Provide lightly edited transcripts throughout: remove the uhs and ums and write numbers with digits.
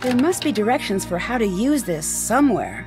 There must be directions for how to use this somewhere.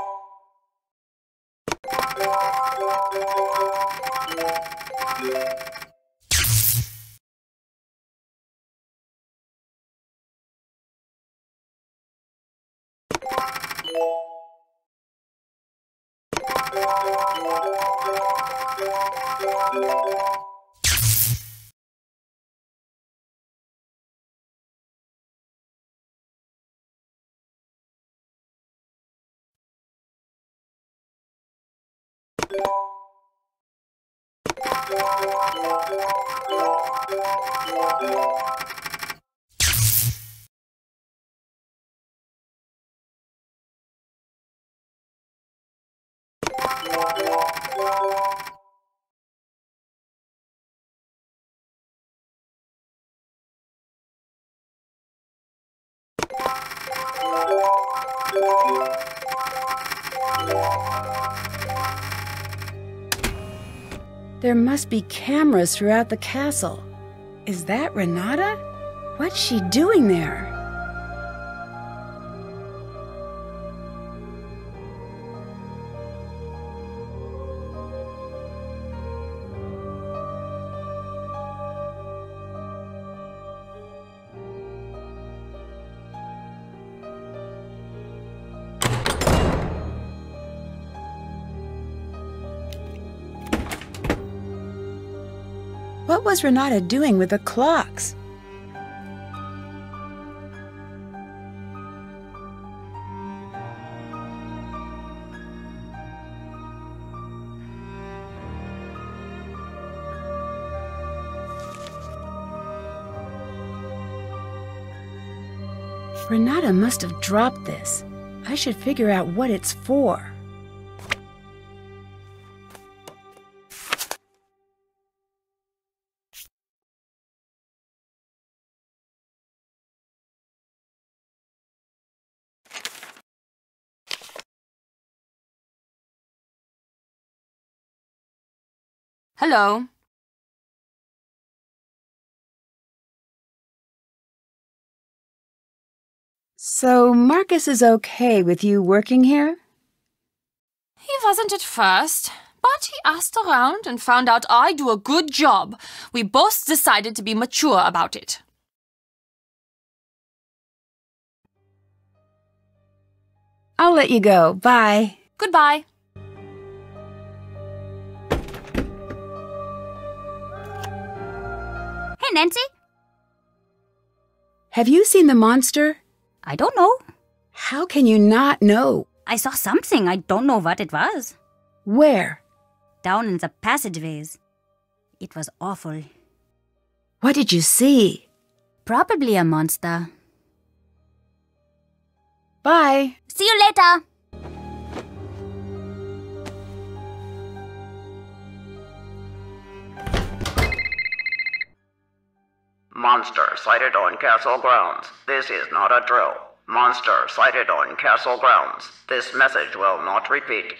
There must be cameras throughout the castle. Is that Renata? What's she doing there? What was Renata doing with the clocks? Renata must have dropped this. I should figure out what it's for. Hello. So Marcus is okay with you working here? He wasn't at first, but he asked around and found out I do a good job. We both decided to be mature about it. I'll let you go. Bye. Goodbye. Nancy? Have you seen the monster? I don't know. How can you not know? I saw something. I don't know what it was. Where? Down in the passageways. It was awful. What did you see? Probably a monster. Bye. See you later. Monster sighted on castle grounds. This is not a drill. Monster sighted on castle grounds. This message will not repeat.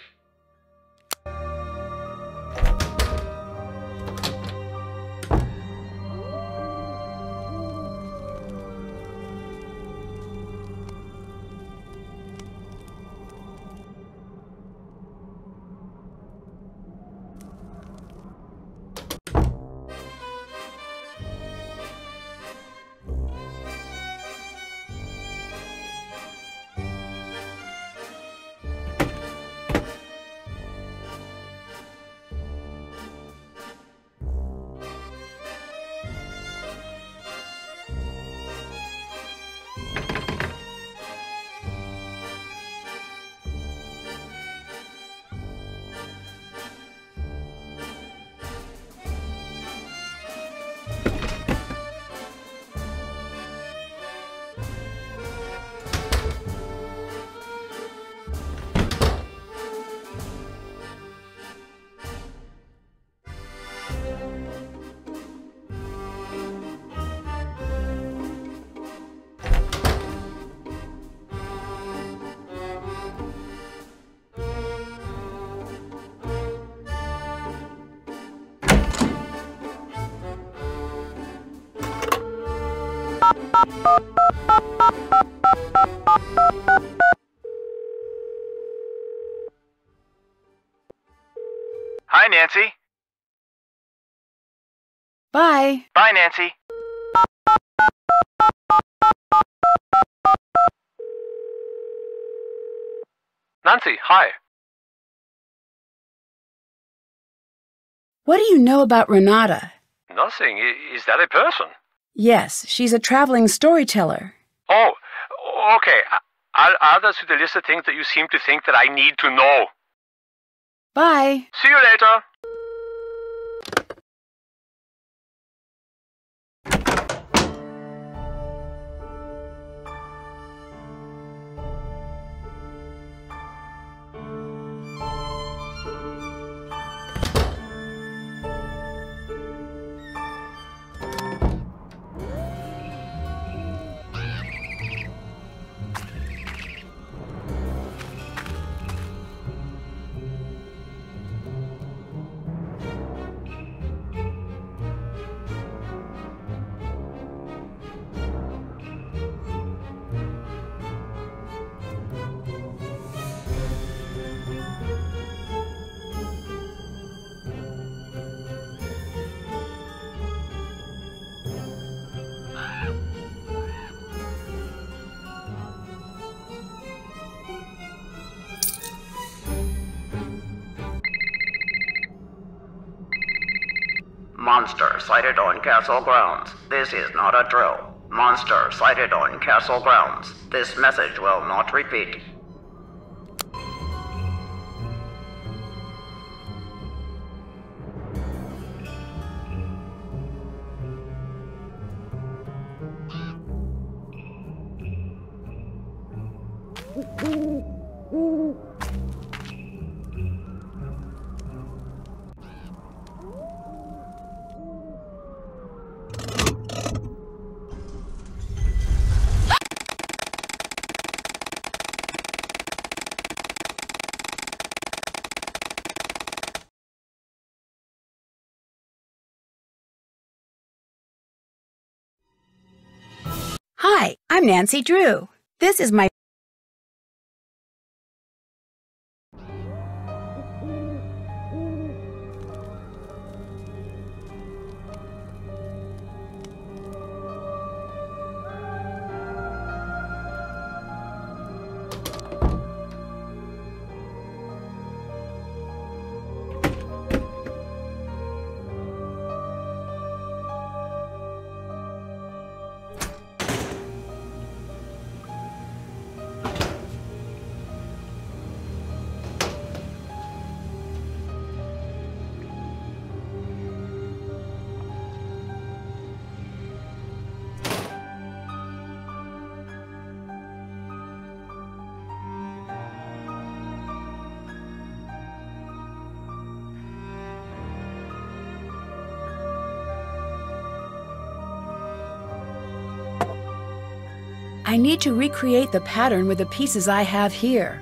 Hi, Nancy. Bye. Bye, Nancy. Nancy, hi. What do you know about Renata? Nothing. Is that a person? Yes, she's a traveling storyteller. Oh, okay. I'll add that to the list of things that you seem to think that I need to know. Bye. See you later. Monster sighted on castle grounds. This is not a drill. Monster sighted on castle grounds. This message will not repeat. Hi, I'm Nancy Drew. This is my... I need to recreate the pattern with the pieces I have here.